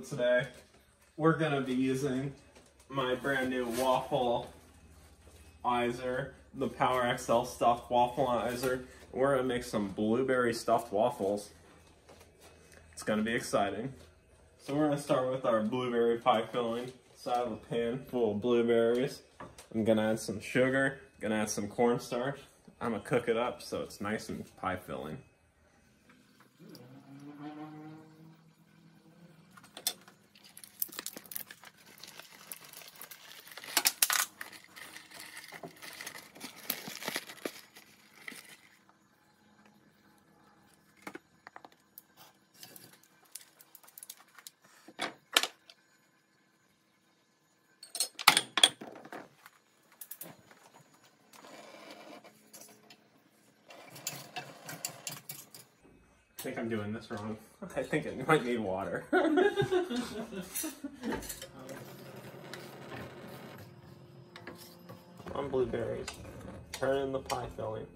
episode today, we're going to be using my brand new waffleizer, the Power XL Stuffed Waffleizer. We're going to make some blueberry stuffed waffles. It's going to be exciting. So we're going to start with our blueberry pie filling. So I have a pan full of blueberries. I'm going to add some sugar, going to add some cornstarch. I'm going to cook it up so it's nice and pie filling. I think I'm doing this wrong. I think it might need water. On blueberries. Turn in the pie filling.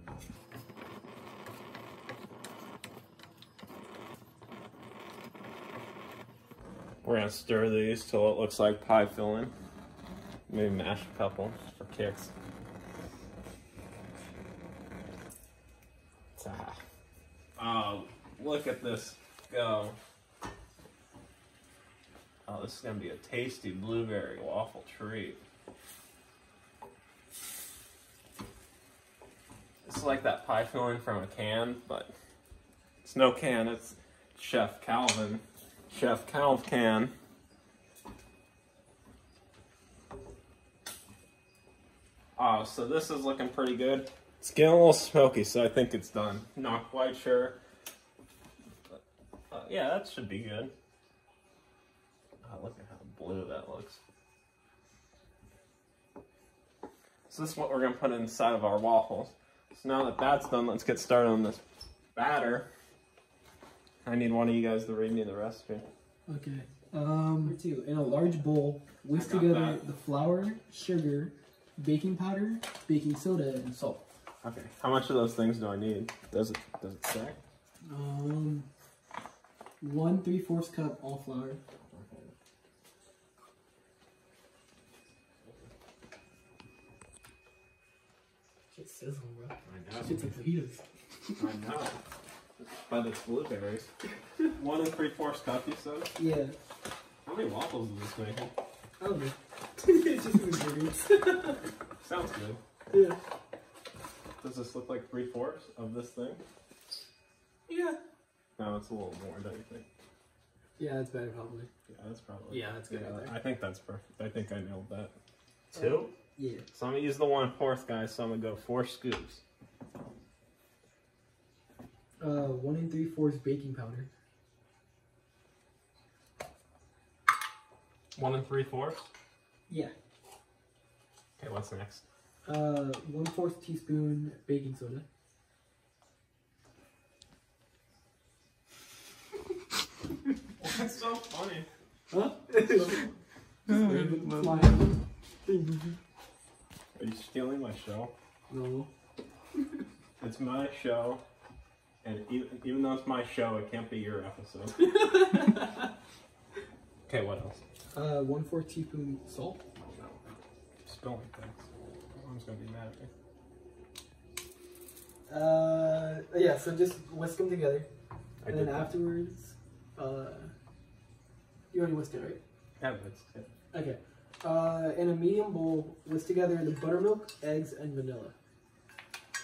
We're gonna stir these till it looks like pie filling. Maybe mash a couple for kicks. Look at this go. Oh, this is going to be a tasty blueberry waffle treat. It's like that pie filling from a can, but it's no can, it's Chef Calvin. Chef Calv can. Oh, so this is looking pretty good. It's getting a little smoky, so I think it's done. Not quite sure. Yeah, that should be good. Oh, look at how blue that looks. So this is what we're going to put inside of our waffles. So now that that's done, let's get started on this batter. I need one of you guys to read me the recipe. Okay. In a large bowl, whisk together the flour, sugar, baking powder, baking soda, and salt. Okay. How much of those things do I need? Does it say? 1 3/4 cup all flour. Shit's sizzling, bro. I know. Shit's like fajitas. I know. By the blueberries. 1 3/4 cup, you said? Yeah. How many waffles is this making? I don't know. It's just ingredients. Sounds good. Yeah. Does this look like 3/4 of this thing? Yeah. No, it's a little more, don't you think? Yeah, that's better, probably. Yeah, that's probably. Yeah, that's good. Yeah, right there. I think that's perfect. I think I nailed that. 2? Yeah. So I'm going to use the 1/4, guys, so I'm going to go 4 scoops. 1 3/4 baking powder. 1 3/4? Yeah. Okay, what's next? 1/4 teaspoon baking soda. That's so funny. Huh? Are you stealing my show? No. It's my show, and even though it's my show, it can't be your episode. Okay, what else? 1/4 teaspoon salt. Oh, no. Spilling things. Mom's gonna be mad at me. Yeah. So just whisk them together, and then afterwards. You already whisked it, right? Yeah, whisked it. Okay. In a medium bowl, whisk together the buttermilk, eggs, and vanilla.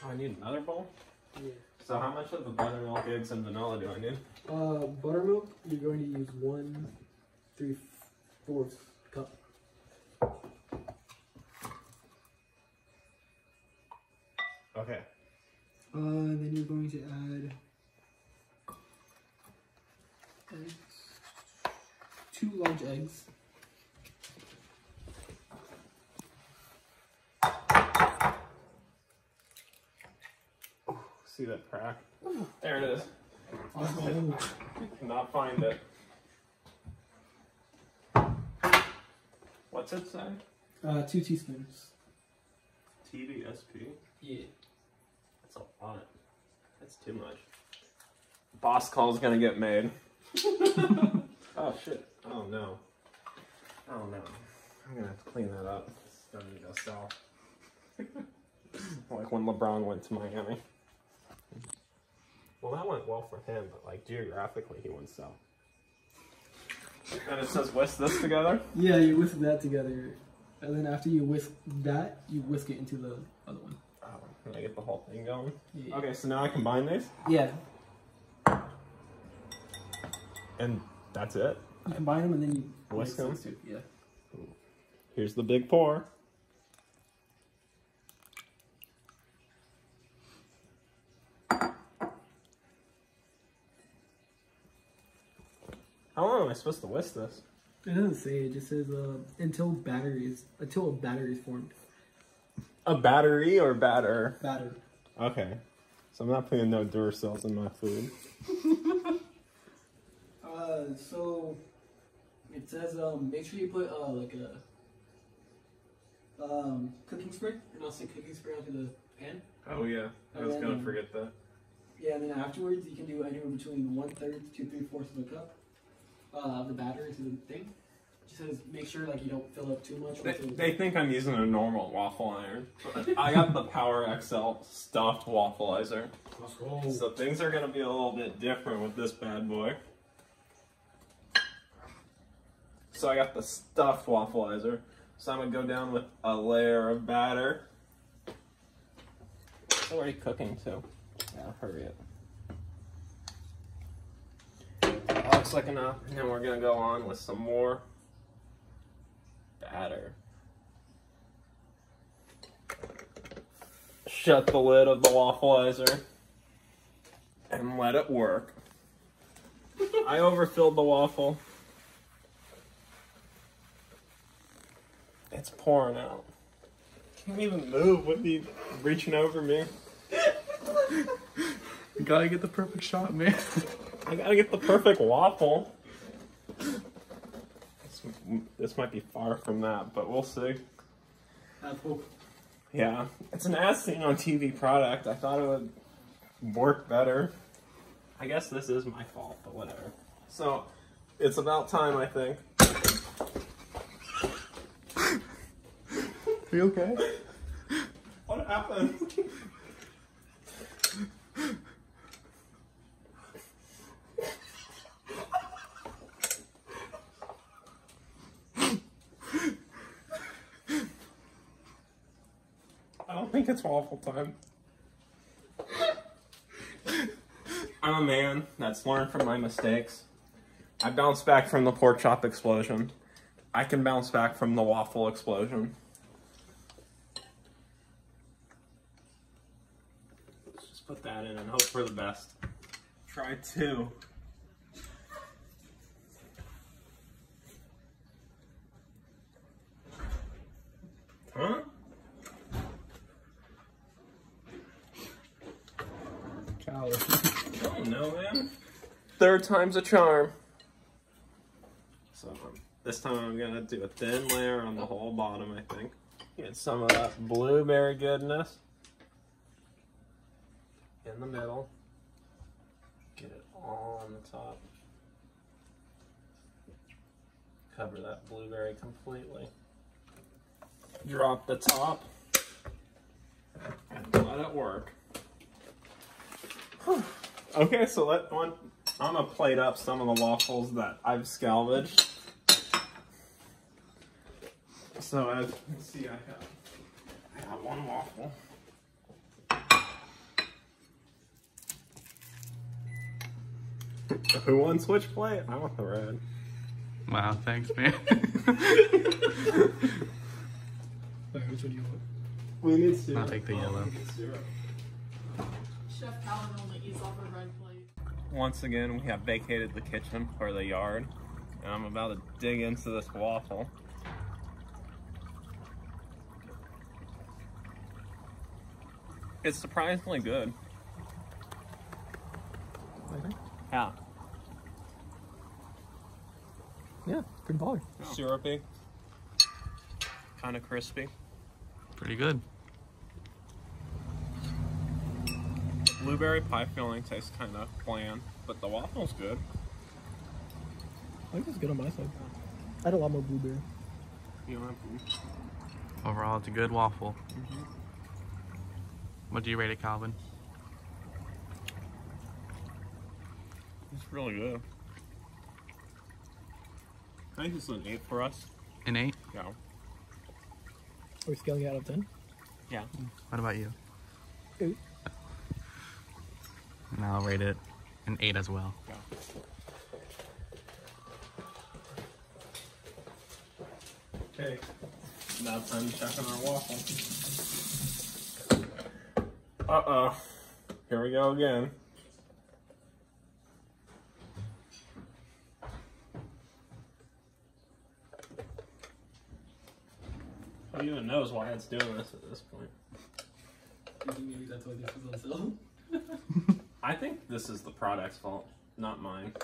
Oh, I need another bowl? Yeah. So how much of the buttermilk, eggs, and vanilla do I need? Buttermilk, you're going to use 1 3/4 cup. Okay. Then you're going to add 2 large eggs. Oh, see that crack? There it is. Awesome. I cannot find it. What's it say? 2 teaspoons. TDSP? Yeah. That's a lot. That's too much. Boss call's gonna get made. Oh shit. Oh. Oh no. Oh no. I'm gonna have to clean that up. It's starting to dust off. Like when LeBron went to Miami. Well, that went well for him, but like geographically he went south. And it says whisk this together? Yeah, you whisk that together. And then after you whisk that, you whisk it into the other one. Oh, can I get the whole thing going? Yeah. Okay, so now I combine these? Yeah. And that's it? You combine them and then you whisk them? Yeah. Ooh. Here's the big pour. How long am I supposed to whisk this? It doesn't say. It just says until a batter is formed. A battery or batter? Batter. Okay. So I'm not putting no Duracells in my food. So it says make sure you put like a cooking spray, or not say cooking spray onto the pan. Oh yeah, I was gonna forget that. Yeah, and then afterwards you can do anywhere between 1/3 to 3/4 of a cup. The batter into the thing. It just says make sure like you don't fill up too much. They think I'm using a normal waffle iron. I got the Power XL Stuffed Waffleizer. Oh. So things are gonna be a little bit different with this bad boy. So I got the Stuffed Waffleizer. So I'm gonna go down with a layer of batter. It's already cooking too. Yeah, hurry up. Looks like enough, and then we're gonna go on with some more batter. Shut the lid of the waffleizer and let it work. I overfilled the waffle. It's pouring out. Can't even move with you reaching over me. You gotta get the perfect shot, man. I gotta get the perfect waffle. This might be far from that, but we'll see. Apple. Yeah, it's an as seen on TV product. I thought it would work better. I guess this is my fault, but whatever. So, it's about time, I think. Are you okay? What happened? I think it's waffle time. I'm a man that's learned from my mistakes. I bounced back from the pork chop explosion. I can bounce back from the waffle explosion. Let's just put that in and hope for the best. Try two. Huh? Oh no, man. Third time's a charm. So this time I'm gonna do a thin layer on the whole bottom, I think. Get some of that blueberry goodness in the middle. Get it all on the top. Cover that blueberry completely. Drop the top and let it work. Okay, so I'm gonna plate up some of the waffles that I've salvaged. So as you can see, I got one waffle. Who wants which plate? I want the red. Wow, thanks, man. Wait, which one do you want? We need syrup. I'll take the yellow. Chef Calvin only eats off a red plate. Once again, we have vacated the kitchen, or the yard, and I'm about to dig into this waffle. It's surprisingly good. Okay. Yeah. Yeah, good ball. Oh. Syrupy. Kind of crispy. Pretty good. Blueberry pie filling tastes kind of bland, but the waffle's good. I think it's good on my side. I had a lot more blueberry. You don't have blueberry. Overall, it's a good waffle. Mm-hmm. What do you rate it, Calvin? It's really good. I think it's an 8 for us. An 8? Yeah. Are we scaling it out of 10? Yeah. What about you? 8. And I'll rate it an 8 as well. Yeah. Okay, now it's time to check on our waffle. Uh-oh. Here we go again. Who even knows why it's doing this at this point? You think maybe that's why this is on sale? I think this is the product's fault, not mine.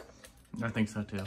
I think so too.